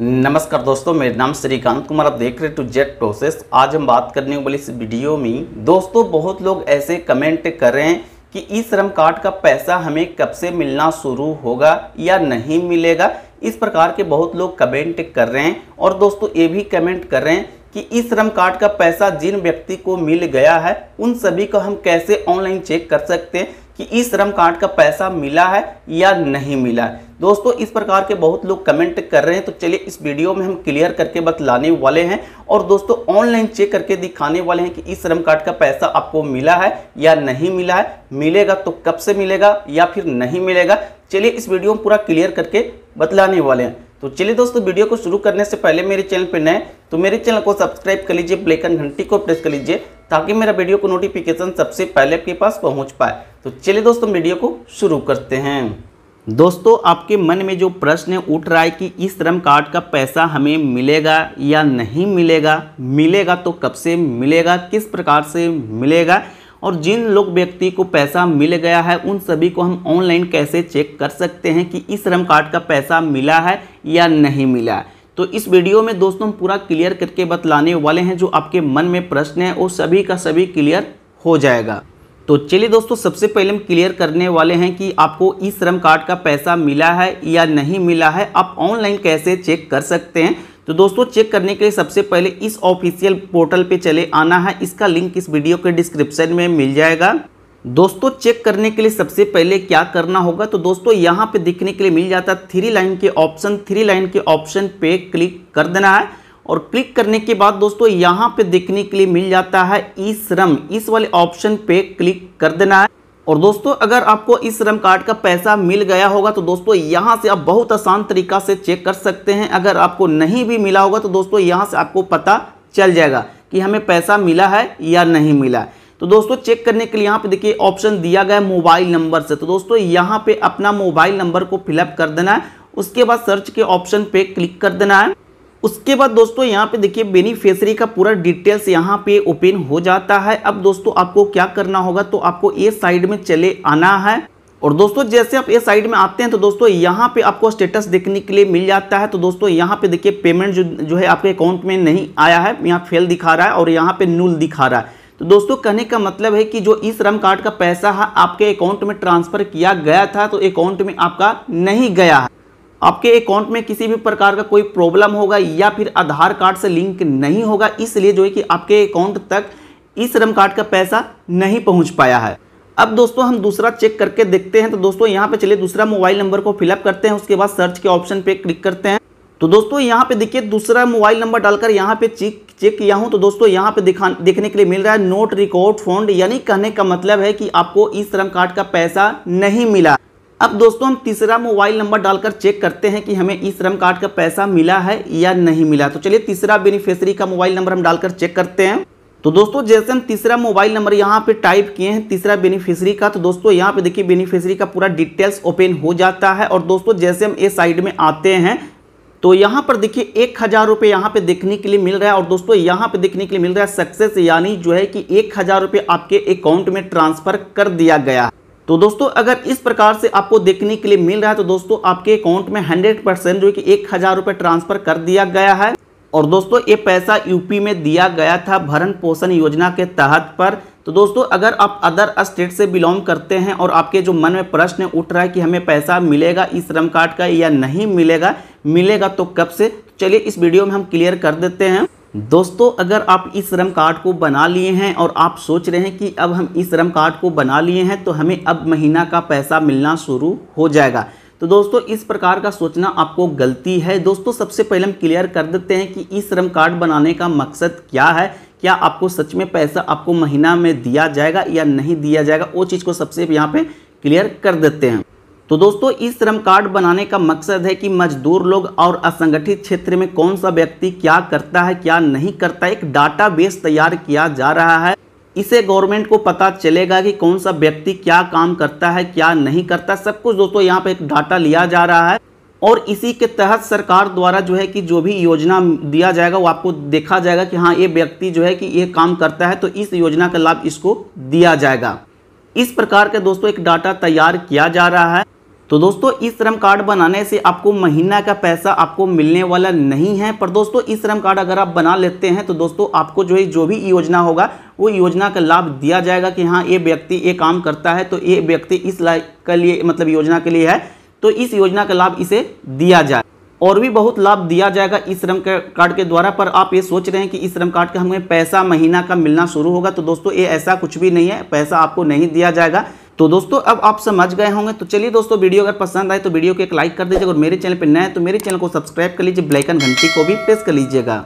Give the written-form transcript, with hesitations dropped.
नमस्कार दोस्तों, मेरा नाम श्रीकांत कुमार। आप देख रहे हैं A2Z प्रोसेस। आज हम बात करने वाले इस वीडियो में दोस्तों बहुत लोग ऐसे कमेंट कर रहे हैं कि ई-श्रम कार्ड का पैसा हमें कब से मिलना शुरू होगा या नहीं मिलेगा। इस प्रकार के बहुत लोग कमेंट कर रहे हैं और दोस्तों ये भी कमेंट कर रहे हैं कि ई-श्रम कार्ड का पैसा जिन व्यक्ति को मिल गया है उन सभी को हम कैसे ऑनलाइन चेक कर सकते हैं कि ई-श्रम कार्ड का पैसा मिला है या नहीं मिला है। दोस्तों इस प्रकार के बहुत लोग कमेंट कर रहे हैं, तो चलिए इस वीडियो में हम क्लियर करके बतलाने वाले हैं और दोस्तों ऑनलाइन चेक करके दिखाने वाले हैं कि ई-श्रम कार्ड का पैसा आपको मिला है या नहीं मिला है, मिलेगा तो कब से मिलेगा या फिर नहीं मिलेगा। चलिए इस वीडियो में पूरा क्लियर करके बतलाने वाले हैं। तो चलिए दोस्तों वीडियो को शुरू करने से पहले मेरे चैनल पर नए तो मेरे चैनल को सब्सक्राइब कर लीजिए, बेल आइकन घंटी को प्रेस कर लीजिए ताकि मेरा वीडियो को नोटिफिकेशन सबसे पहले आपके पास पहुंच पाए। तो चलिए दोस्तों वीडियो को शुरू करते हैं। दोस्तों आपके मन में जो प्रश्न उठ रहा है कि ई-श्रम कार्ड का पैसा हमें मिलेगा या नहीं मिलेगा, मिलेगा तो कब से मिलेगा, किस प्रकार से मिलेगा और जिन लोग व्यक्ति को पैसा मिल गया है उन सभी को हम ऑनलाइन कैसे चेक कर सकते हैं कि ई-श्रम कार्ड का पैसा मिला है या नहीं मिला है। तो इस वीडियो में दोस्तों हम पूरा क्लियर करके बतलाने वाले हैं। जो आपके मन में प्रश्न है वो सभी का सभी क्लियर हो जाएगा। तो चलिए दोस्तों सबसे पहले हम क्लियर करने वाले हैं कि आपको ई-श्रम कार्ड का पैसा मिला है या नहीं मिला है, आप ऑनलाइन कैसे चेक कर सकते हैं। तो दोस्तों चेक करने के लिए सबसे पहले इस ऑफिशियल पोर्टल पे चले आना है। इसका लिंक इस वीडियो के डिस्क्रिप्शन में मिल जाएगा। दोस्तों चेक करने के लिए सबसे पहले क्या करना होगा, तो दोस्तों यहाँ पे दिखने के लिए मिल जाता है थ्री लाइन के ऑप्शन पे क्लिक कर देना है और क्लिक करने के बाद दोस्तों यहाँ पे देखने के लिए मिल जाता है ई-श्रम, इस वाले ऑप्शन पे क्लिक कर देना है। और दोस्तों अगर आपको ई-श्रम कार्ड का पैसा मिल गया होगा तो दोस्तों यहाँ से आप बहुत आसान तरीका से चेक कर सकते हैं। अगर आपको नहीं भी मिला होगा तो दोस्तों यहाँ से आपको पता चल जाएगा कि हमें पैसा मिला है या नहीं मिला है। तो दोस्तों चेक करने के लिए यहाँ पे देखिए ऑप्शन दिया गया है मोबाइल नंबर से, तो दोस्तों यहाँ पे अपना मोबाइल नंबर को फिलअप कर देना है। उसके बाद सर्च के ऑप्शन पे क्लिक कर देना है। उसके बाद दोस्तों यहाँ पे देखिए बेनिफिशियरी का पूरा डिटेल्स यहाँ पे ओपन हो जाता है। अब दोस्तों आपको क्या करना होगा, तो आपको ये साइड में चले आना है और दोस्तों जैसे आप ये साइड में आते हैं तो दोस्तों यहाँ पे आपको स्टेटस देखने के लिए मिल जाता है। तो दोस्तों यहाँ पे देखिए पेमेंट जो है आपके अकाउंट में नहीं आया है, यहाँ फेल दिखा रहा है और यहाँ पे नुल दिखा रहा है। तो दोस्तों कहने का मतलब है कि जो ई-श्रम कार्ड का पैसा है आपके अकाउंट में ट्रांसफर किया गया था तो अकाउंट में आपका नहीं गया है। आपके अकाउंट में किसी भी प्रकार का कोई प्रॉब्लम होगा या फिर आधार कार्ड से लिंक नहीं होगा, इसलिए जो है कि आपके अकाउंट तक ई-श्रम कार्ड का पैसा नहीं पहुंच पाया है। अब दोस्तों हम दूसरा चेक करके देखते हैं। तो दोस्तों यहाँ पे चलिए दूसरा मोबाइल नंबर को फिलअप करते हैं। उसके बाद सर्च के ऑप्शन पे क्लिक करते हैं। तो दोस्तों यहाँ पे देखिए दूसरा मोबाइल नंबर डालकर यहाँ पे चेक किया हूँ तो दोस्तों यहाँ पे देखने के लिए मिल रहा है नोट रिकॉर्ड फंड, यानी कहने का मतलब है कि आपको ई-श्रम कार्ड का पैसा नहीं मिला। अब दोस्तों हम तीसरा मोबाइल नंबर डालकर चेक करते हैं कि हमें ई-श्रम कार्ड का पैसा मिला है या नहीं मिला। तो चलिए तीसरा बेनिफिशियरी का मोबाइल नंबर हम डालकर चेक करते हैं। तो दोस्तों जैसे हम तीसरा मोबाइल नंबर यहाँ पे टाइप किए हैं तीसरा बेनिफिशियरी का, तो दोस्तों यहाँ पे देखिए बेनिफिशियरी का पूरा डिटेल्स ओपन हो जाता है। और दोस्तों जैसे हम इस साइड में आते हैं तो यहाँ पर देखिए 1000 रुपये यहाँ पे देखने के लिए मिल रहा है। और दोस्तों यहाँ पे देखने के लिए मिल रहा है सक्सेस, यानी जो है कि 1000 रुपये आपके अकाउंट में ट्रांसफर कर दिया गया। तो दोस्तों अगर इस प्रकार से आपको देखने के लिए मिल रहा है तो दोस्तों आपके अकाउंट में 100% जो कि 1000 रुपये ट्रांसफर कर दिया गया है। और दोस्तों ये पैसा यूपी में दिया गया था भरण पोषण योजना के तहत पर। तो दोस्तों अगर आप अदर स्टेट से बिलोंग करते हैं और आपके जो मन में प्रश्न उठ रहा है कि हमें पैसा मिलेगा ई-श्रम कार्ड का या नहीं मिलेगा, मिलेगा तो कब से, तो चलिए इस वीडियो में हम क्लियर कर देते हैं। दोस्तों अगर आप ई-श्रम कार्ड को बना लिए हैं और आप सोच रहे हैं कि अब हम ई-श्रम कार्ड को बना लिए हैं तो हमें अब महीना का पैसा मिलना शुरू हो जाएगा, तो दोस्तों इस प्रकार का सोचना आपको गलती है। दोस्तों सबसे पहले हम क्लियर कर देते हैं कि ई-श्रम कार्ड बनाने का मकसद क्या है, क्या आपको सच में पैसा आपको महीना में दिया जाएगा या नहीं दिया जाएगा, वो चीज़ को सबसे यहाँ पे क्लियर कर देते हैं। तो दोस्तों ई-श्रम कार्ड बनाने का मकसद है कि मजदूर लोग और असंगठित क्षेत्र में कौन सा व्यक्ति क्या करता है क्या नहीं करता, एक डाटाबेस तैयार किया जा रहा है। इसे गवर्नमेंट को पता चलेगा कि कौन सा व्यक्ति क्या काम करता है क्या नहीं करता, सब कुछ दोस्तों यहाँ पे एक डाटा लिया जा रहा है। और इसी के तहत सरकार द्वारा जो है कि जो भी योजना दिया जाएगा वो आपको देखा जाएगा कि हाँ ये व्यक्ति जो है कि ये काम करता है तो इस योजना का लाभ इसको दिया जाएगा। इस प्रकार के दोस्तों एक डाटा तैयार किया जा रहा है। तो दोस्तों ई श्रम कार्ड बनाने से आपको महीना का पैसा आपको मिलने वाला नहीं है। पर दोस्तों ई श्रम कार्ड अगर आप बना लेते हैं तो दोस्तों आपको जो भी योजना होगा वो योजना का लाभ दिया जाएगा कि हाँ ये व्यक्ति ये काम करता है तो ये व्यक्ति इस लायक के लिए मतलब योजना के लिए है तो इस योजना का लाभ इसे दिया जाए और भी बहुत लाभ दिया जाएगा ई श्रम कार्ड के द्वारा। पर आप ये सोच रहे हैं कि ई श्रम कार्ड का हमें पैसा महीना का मिलना शुरू होगा तो दोस्तों ये ऐसा कुछ भी नहीं है, पैसा आपको नहीं दिया जाएगा। तो दोस्तों अब आप समझ गए होंगे। तो चलिए दोस्तों वीडियो अगर पसंद आए तो वीडियो को एक लाइक कर दीजिएगा और मेरे चैनल पर नए हैं तो मेरे चैनल को सब्सक्राइब कर लीजिए, बेल आइकन घंटी को भी प्रेस कर लीजिएगा।